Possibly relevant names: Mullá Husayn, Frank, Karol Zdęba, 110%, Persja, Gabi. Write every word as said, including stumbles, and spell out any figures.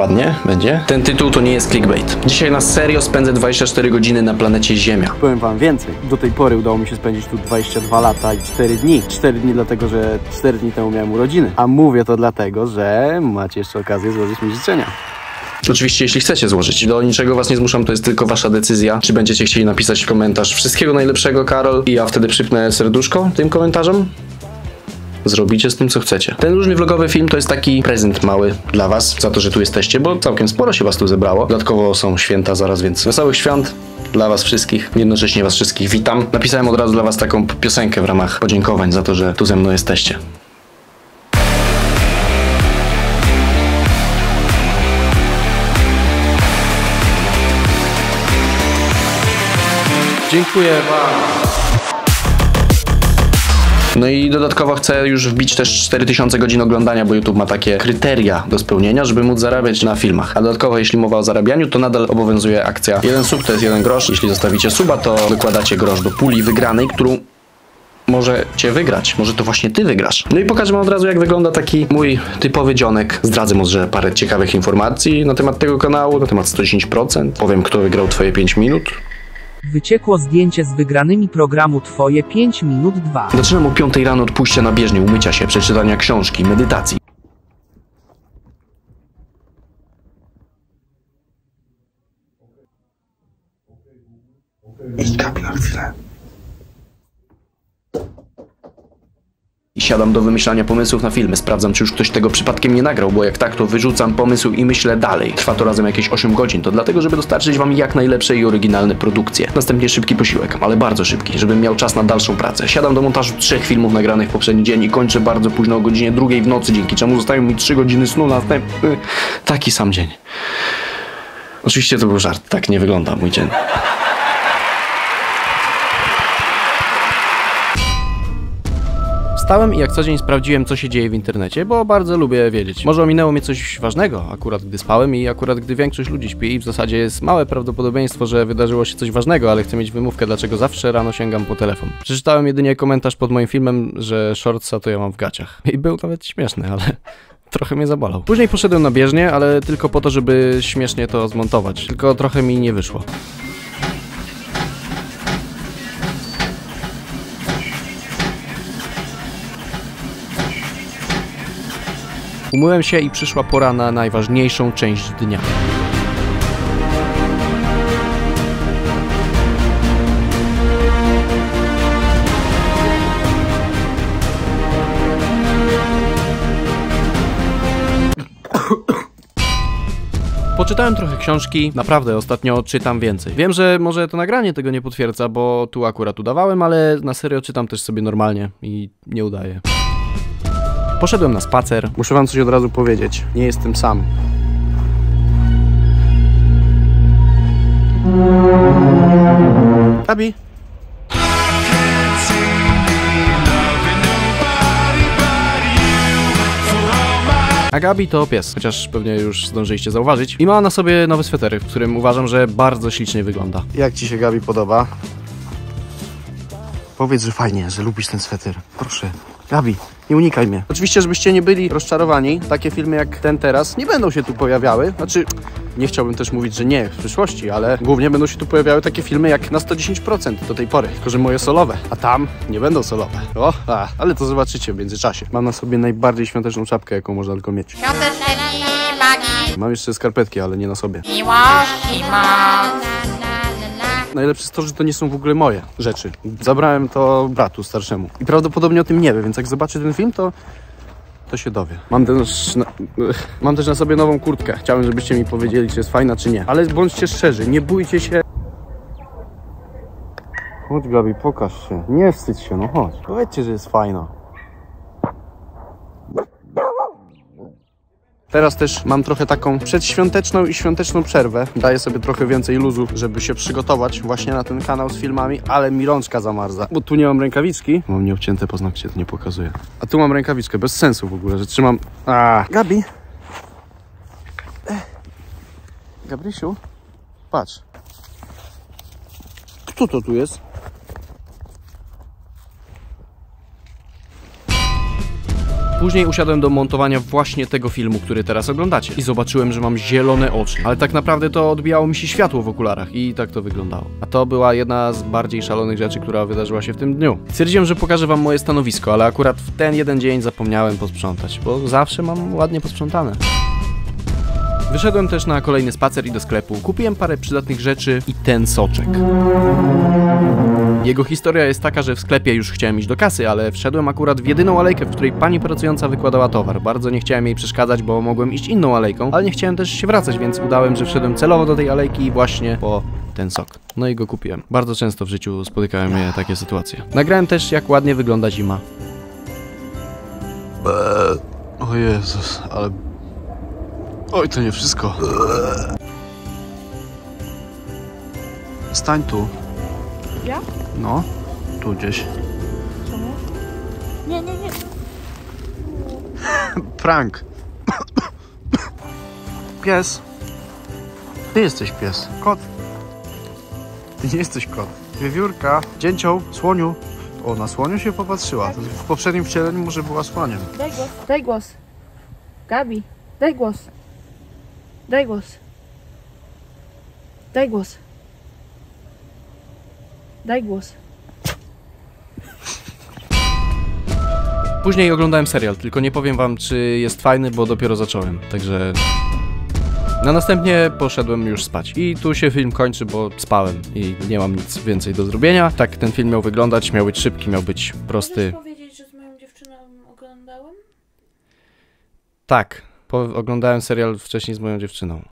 ładnie będzie. Ten tytuł to nie jest clickbait. Dzisiaj na serio spędzę dwadzieścia cztery godziny na planecie Ziemia. Powiem wam więcej. Do tej pory udało mi się spędzić tu dwadzieścia dwa lata i cztery dni. cztery dni dlatego, że cztery dni temu miałem urodziny. A mówię to dlatego, że macie jeszcze okazję złożyć mi życzenia. Oczywiście, jeśli chcecie złożyć. Do niczego was nie zmuszam, to jest tylko wasza decyzja, czy będziecie chcieli napisać komentarz. Wszystkiego najlepszego, Karol, i ja wtedy przypnę serduszko tym komentarzom. Zrobicie z tym, co chcecie. Ten różny vlogowy film to jest taki prezent mały dla was, za to, że tu jesteście, bo całkiem sporo się was tu zebrało. Dodatkowo są święta zaraz, więc wesołych świąt dla was wszystkich. Jednocześnie was wszystkich witam. Napisałem od razu dla was taką piosenkę w ramach podziękowań za to, że tu ze mną jesteście. Dziękuję wam. No i dodatkowo chcę już wbić też cztery tysiące godzin oglądania, bo YouTube ma takie kryteria do spełnienia, żeby móc zarabiać na filmach. A dodatkowo, jeśli mowa o zarabianiu, to nadal obowiązuje akcja jeden sub to jest jeden grosz. Jeśli zostawicie suba, to wykładacie grosz do puli wygranej, którą możecie wygrać. Może to właśnie ty wygrasz. No i pokażę wam od razu, jak wygląda taki mój typowy dzionek. Zdradzę może parę ciekawych informacji na temat tego kanału, na temat sto dziesięć procent. Powiem, kto wygrał twoje pięć minut. Wyciekło zdjęcie z wygranymi programu Twoje pięć minut dwa. Zaczynam o piątej rano od pójścia na bieżnię, umycia się, przeczytania książki, medytacji. Idź, Gabi, na chwilę. I siadam do wymyślania pomysłów na filmy. Sprawdzam, czy już ktoś tego przypadkiem nie nagrał, bo jak tak, to wyrzucam pomysł i myślę dalej. Trwa to razem jakieś osiem godzin. To dlatego, żeby dostarczyć wam jak najlepsze i oryginalne produkcje. Następnie szybki posiłek, ale bardzo szybki, żebym miał czas na dalszą pracę. Siadam do montażu trzech filmów nagranych w poprzedni dzień i kończę bardzo późno o godzinie drugiej w nocy, dzięki czemu zostają mi trzy godziny snu na następny taki sam dzień. Oczywiście to był żart, tak nie wygląda mój dzień. Wstałem i jak co dzień sprawdziłem, co się dzieje w internecie, bo bardzo lubię wiedzieć. Może ominęło mnie coś ważnego, akurat gdy spałem i akurat gdy większość ludzi śpi i w zasadzie jest małe prawdopodobieństwo, że wydarzyło się coś ważnego, ale chcę mieć wymówkę, dlaczego zawsze rano sięgam po telefon. Przeczytałem jedynie komentarz pod moim filmem, że shortsa to ja mam w gaciach. I był nawet śmieszny, ale... trochę mnie zabolał. Później poszedłem na bieżnię, ale tylko po to, żeby śmiesznie to zmontować. Tylko trochę mi nie wyszło. Umyłem się i przyszła pora na najważniejszą część dnia. Poczytałem trochę książki, naprawdę ostatnio czytam więcej. Wiem, że może to nagranie tego nie potwierdza, bo tu akurat udawałem, ale na serio czytam też sobie normalnie i nie udaję. Poszedłem na spacer. Muszę wam coś od razu powiedzieć. Nie jestem sam. Gabi. A Gabi to pies, chociaż pewnie już zdążyliście zauważyć. I ma na sobie nowy sweter, w którym uważam, że bardzo ślicznie wygląda. Jak ci się, Gabi, podoba? Powiedz, że fajnie, że lubisz ten sweter. Proszę. Gabi, nie unikaj mnie. Oczywiście, żebyście nie byli rozczarowani, takie filmy jak ten teraz nie będą się tu pojawiały. Znaczy, nie chciałbym też mówić, że nie w przyszłości, ale głównie będą się tu pojawiały takie filmy jak na sto dziesięć procent do tej pory, tylko że moje solowe, a tam nie będą solowe. O, a, ale to zobaczycie w międzyczasie. Mam na sobie najbardziej świąteczną czapkę, jaką można tylko mieć. Świątecznej magii. Mam jeszcze skarpetki, ale nie na sobie. Miłość i moc. Najlepsze jest to, że to nie są w ogóle moje rzeczy. Zabrałem to bratu starszemu. I prawdopodobnie o tym nie wie, więc jak zobaczy ten film, to... to się dowie. Mam też, na, mam też na sobie nową kurtkę. Chciałem, żebyście mi powiedzieli, czy jest fajna, czy nie. Ale bądźcie szczerzy, nie bójcie się. Chodź, Gabi, pokaż się. Nie wstydź się, no chodź. Powiedzcie, że jest fajna. Teraz też mam trochę taką przedświąteczną i świąteczną przerwę. Daję sobie trochę więcej luzu, żeby się przygotować właśnie na ten kanał z filmami, ale mi rączka zamarza, bo tu nie mam rękawiczki. Mam nieobcięte paznokcie, to nie pokazuje. A tu mam rękawiczkę, bez sensu w ogóle, że trzymam... A. Gabi! Gabrisiu, patrz. Kto to tu jest? Później usiadłem do montowania właśnie tego filmu, który teraz oglądacie i zobaczyłem, że mam zielone oczy, ale tak naprawdę to odbijało mi się światło w okularach i tak to wyglądało. A to była jedna z bardziej szalonych rzeczy, która wydarzyła się w tym dniu. Stwierdziłem, że pokażę wam moje stanowisko, ale akurat w ten jeden dzień zapomniałem posprzątać, bo zawsze mam ładnie posprzątane. Wyszedłem też na kolejny spacer i do sklepu. Kupiłem parę przydatnych rzeczy i ten soczek. Jego historia jest taka, że w sklepie już chciałem iść do kasy, ale wszedłem akurat w jedyną alejkę, w której pani pracująca wykładała towar. Bardzo nie chciałem jej przeszkadzać, bo mogłem iść inną alejką, ale nie chciałem też się wracać, więc udałem, że wszedłem celowo do tej alejki i właśnie po ten sok. No i go kupiłem. Bardzo często w życiu spotykają mnie takie sytuacje. Nagrałem też, jak ładnie wygląda zima. O Jezus, ale... Oj, to nie wszystko. Stań tu. Ja? No, tu gdzieś. Czemu? Nie, nie, nie. Frank. Pies. Ty jesteś pies. Kot. Ty nie jesteś kot. Wiewiórka. Dzięcioł. Słoniu. O, na słoniu się popatrzyła. W poprzednim wcieleniu może była słoniem. Daj głos. Daj głos. Gabi, daj głos. Daj głos. Daj głos. Daj głos. Później oglądałem serial, tylko nie powiem wam, czy jest fajny, bo dopiero zacząłem, także... Na następnie poszedłem już spać. I tu się film kończy, bo spałem i nie mam nic więcej do zrobienia. Tak ten film miał wyglądać, miał być szybki, miał być prosty. Chcesz powiedzieć, że z moją dziewczyną oglądałem? Tak. Po oglądałem serial wcześniej z moją dziewczyną.